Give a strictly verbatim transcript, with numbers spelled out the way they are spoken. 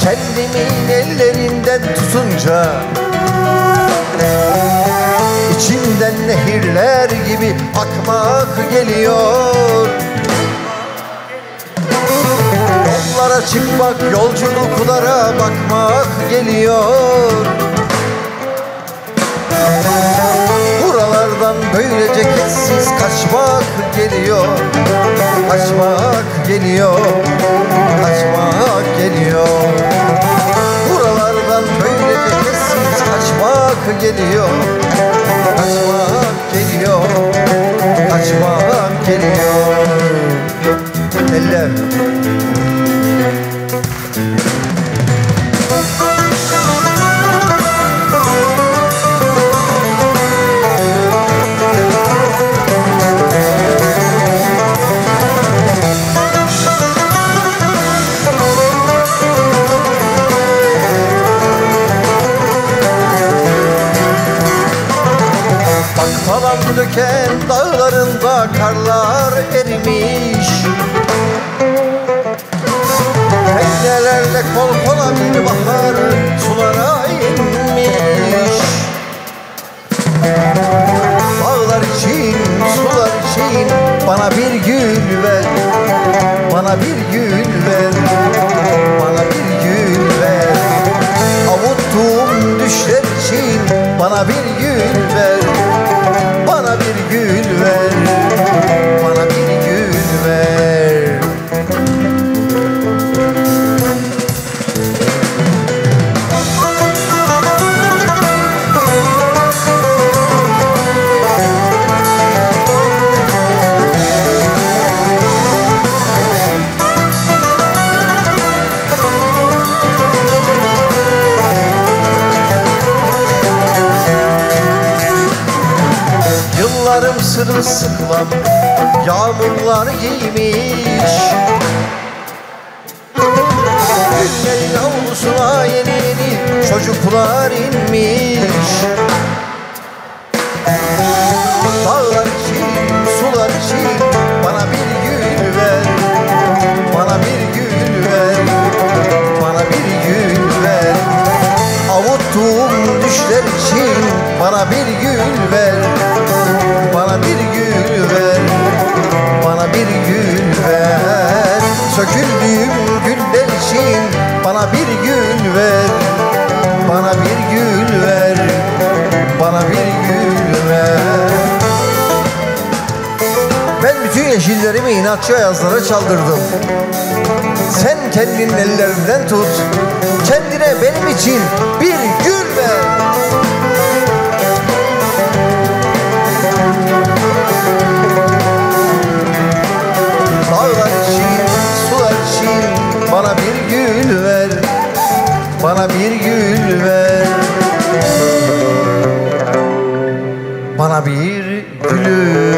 Kendimin ellerinden tutunca, içimden nehirler gibi akmak geliyor. Yollara çıkmak, yolculuklara bakmak geliyor. Buralardan böylece hissiz kaçmak geliyor. Kaçmak geliyor. Kaçmak geliyor. Kaçmak geliyor, kaçmak geliyor, kaçmak geliyor. Eller. Falan döken dağlarında karlar erimiş, teknelerle kol kola bir bahar sulara inmiş. Dağlar için, sular için bana bir gül ver, bana bir gül ver, bana bir gül ver. Avuttuğum düşler için bana bir gül ver. Yollarım sırılsıklam yağmurlar giymiş, günlerin avlusuna yeni yeni çocuklar inmiş. Dağlar için, sular için bana bir gül ver, bana bir gül ver, bana bir gül ver. Avuttuğum düşler için bana bir gül ver, bana bir gül ver, bana bir gül ver. Söküldüğüm güller için bana bir gül ver, bana bir gül ver, bana bir gül ver. Ben bütün yeşillerimi inatçı ayazlara çaldırdım. Sen kendinin ellerinden tut, kendine benim için bir gül ver. Bana bir gül ver, bana bir gül ver, bana bir gül.